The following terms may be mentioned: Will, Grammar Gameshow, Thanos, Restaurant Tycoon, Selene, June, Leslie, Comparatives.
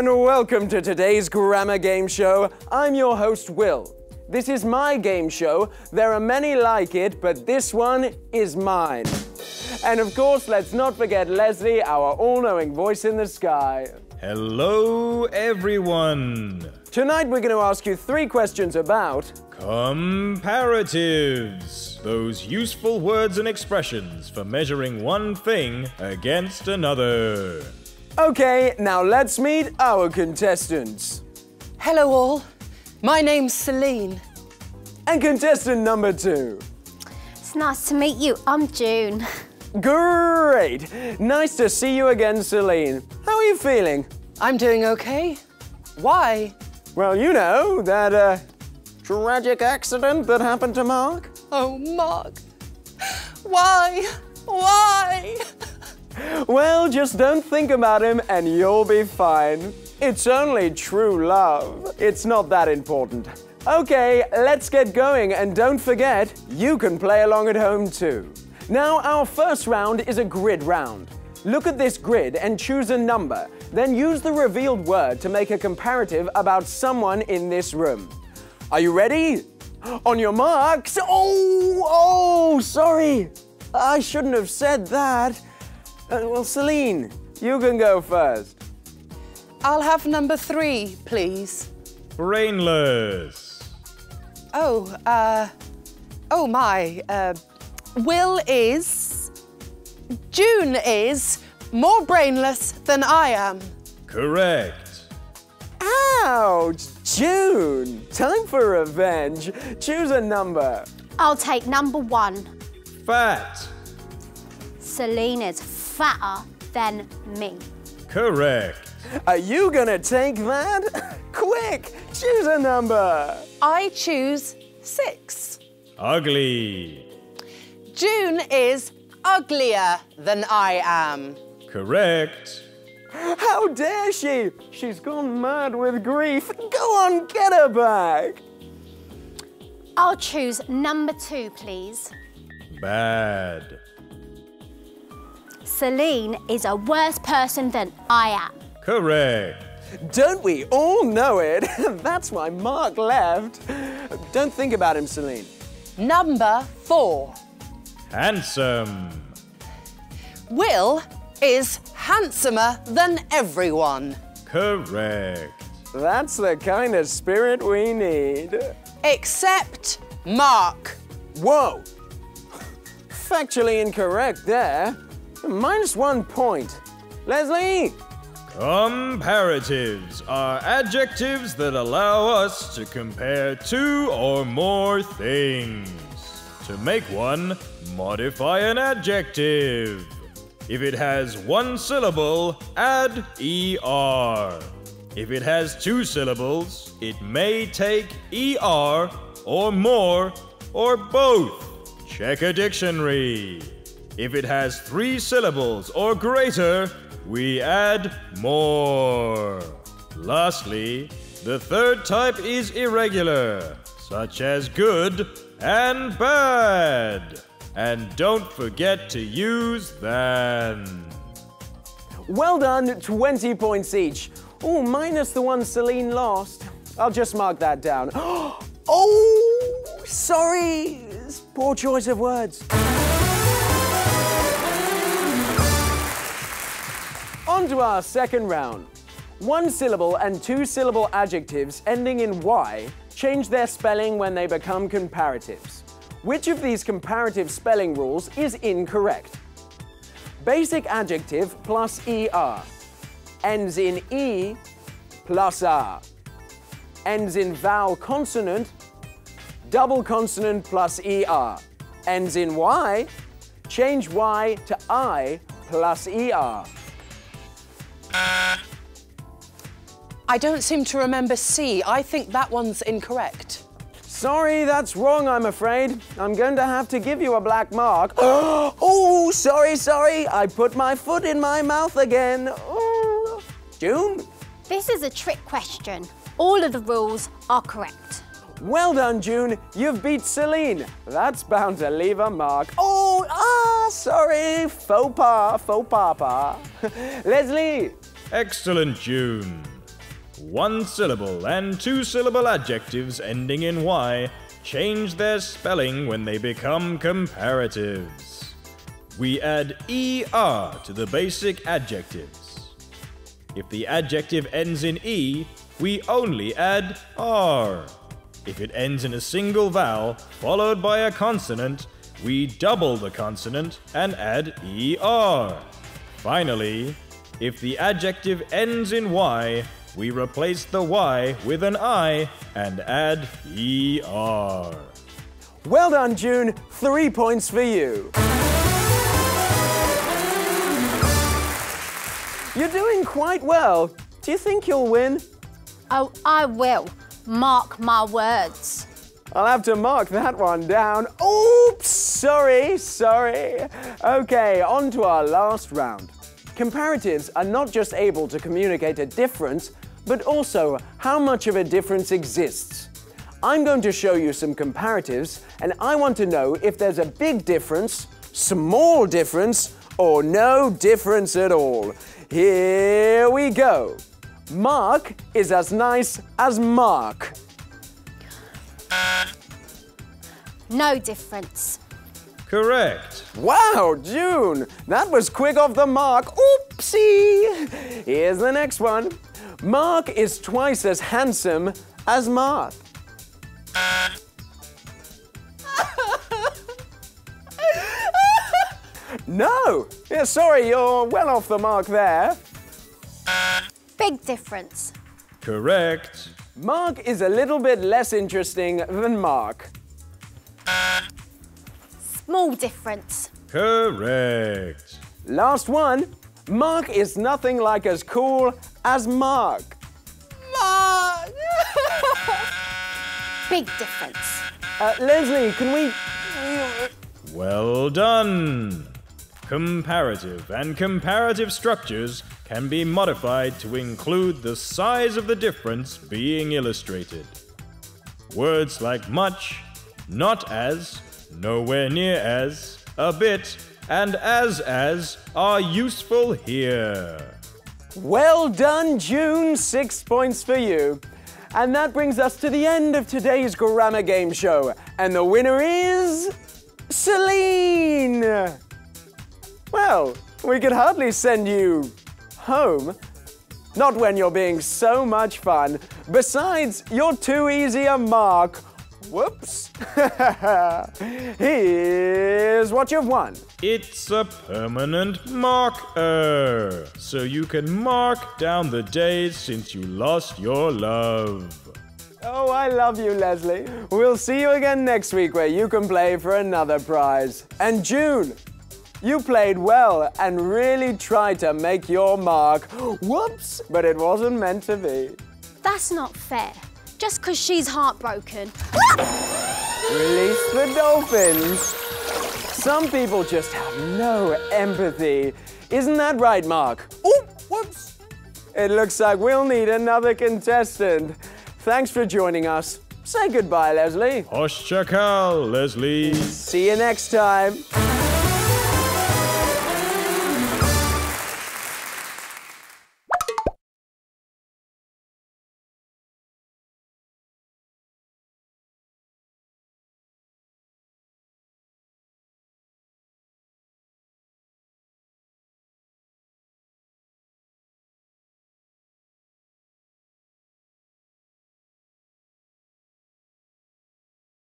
and welcome to today's Grammar Game Show. I'm your host, Will. This is my game show. There are many like it, but this one is mine. And of course, let's not forget Leslie, our all-knowing voice in the sky. Hello, everyone. Tonight we're going to ask you 3 questions about comparatives, those useful words and expressions for measuring one thing against another. Okay, now let's meet our contestants. Hello all, my name's Selene. And contestant number 2. It's nice to meet you, I'm June. Great, nice to see you again, Selene. How are you feeling? I'm doing okay. Why? Well, you know, that tragic accident that happened to Mark. Oh, Mark. Why? Why? Well, just don't think about him and you'll be fine. It's only true love. It's not that important. Okay, let's get going, and don't forget, you can play along at home too. Now, our first round is a grid round. Look at this grid and choose a number. Then use the revealed word to make a comparative about someone in this room. Are you ready? On your marks. Oh, sorry. I shouldn't have said that. Well, Selene, you can go first. I'll have number 3, please. Brainless. Will is... June is more brainless than I am. Correct. Ouch, June. Time for revenge. Choose a number. I'll take number 1. Fat. Selene is fatter than me. Correct. Are you gonna take that? Quick, choose a number. I choose 6. Ugly. June is uglier than I am. Correct. How dare she? She's gone mad with grief. Go on, get her back. I'll choose number 2, please. Bad. Selene is a worse person than I am. Correct. Don't we all know it? That's why Mark left. Don't think about him, Selene. Number 4. Handsome. Will is handsomer than everyone. Correct. That's the kind of spirit we need. Except Mark. Whoa. Factually incorrect there. -1 point. Leslie? Comparatives are adjectives that allow us to compare 2 or more things. To make one, modify an adjective. If it has 1 syllable, add ER. If it has 2 syllables, it may take ER or more or both. Check a dictionary. If it has 3 syllables or greater, we add more. Lastly, the 3rd type is irregular, such as good and bad. And don't forget to use than. Well done, 20 points each. Oh, minus the one Selene lost. I'll just mark that down. Oh, sorry. Poor choice of words. On to our second round. 1-syllable and 2-syllable adjectives ending in Y change their spelling when they become comparatives. Which of these comparative spelling rules is incorrect? Basic adjective plus ER. Ends in E plus R. Ends in vowel consonant, double consonant plus ER. Ends in Y, change Y to I plus ER. I don't seem to remember C. I think that one's incorrect. Sorry, that's wrong, I'm afraid. I'm going to have to give you a black mark. Oh, sorry. I put my foot in my mouth again. Oh. June? This is a trick question. All of the rules are correct. Well done, June. You've beat Selene. That's bound to leave a mark. Oh, sorry. Faux pas. Leslie? Excellent, June. 1-syllable and 2-syllable adjectives ending in Y change their spelling when they become comparatives. We add ER to the basic adjectives. If the adjective ends in E, we only add R. If it ends in a single vowel followed by a consonant, we double the consonant and add ER. Finally, if the adjective ends in Y, we replace the Y with an I and add ER. Well done, June. 3 points for you. You're doing quite well. Do you think you'll win? Oh, I will. Mark my words. I'll have to mark that one down. Oops, sorry. Okay, on to our last round. Comparatives are not just able to communicate a difference, but also how much of a difference exists. I'm going to show you some comparatives, and I want to know if there's a big difference, small difference, or no difference at all. Here we go. Mark is as nice as Mark. No difference. Correct. Wow, June, that was quick off the mark. Oopsie. Here's the next one. Mark is twice as handsome as Mark. No. Yeah, sorry, you're well off the mark there. Big difference. Correct. Mark is a little bit less interesting than Mark. Small difference. Correct. Last one. Mark is nothing like as cool as Mark. Mark! Big difference. Leslie, can we... Well done. Comparative and comparative structures can be modified to include the size of the difference being illustrated. Words like much, not as, nowhere near as, a bit, and as are useful here. Well done, June. 6 points for you. And that brings us to the end of today's Grammar Game Show. And the winner is... Selene! Well, we could hardly send you... home? Not when you're being so much fun. Besides, you're too easy a mark. Whoops. Here's what you've won. It's a permanent marker, so you can mark down the days since you lost your love. Oh, I love you, Leslie. We'll see you again next week where you can play for another prize. And June, you played well and really tried to make your mark. Whoops, but it wasn't meant to be. That's not fair. Just because she's heartbroken. Release the dolphins. Some people just have no empathy. Isn't that right, Mark? Oh, whoops. It looks like we'll need another contestant. Thanks for joining us. Say goodbye, Leslie. Hoşça kal, Leslie. See you next time.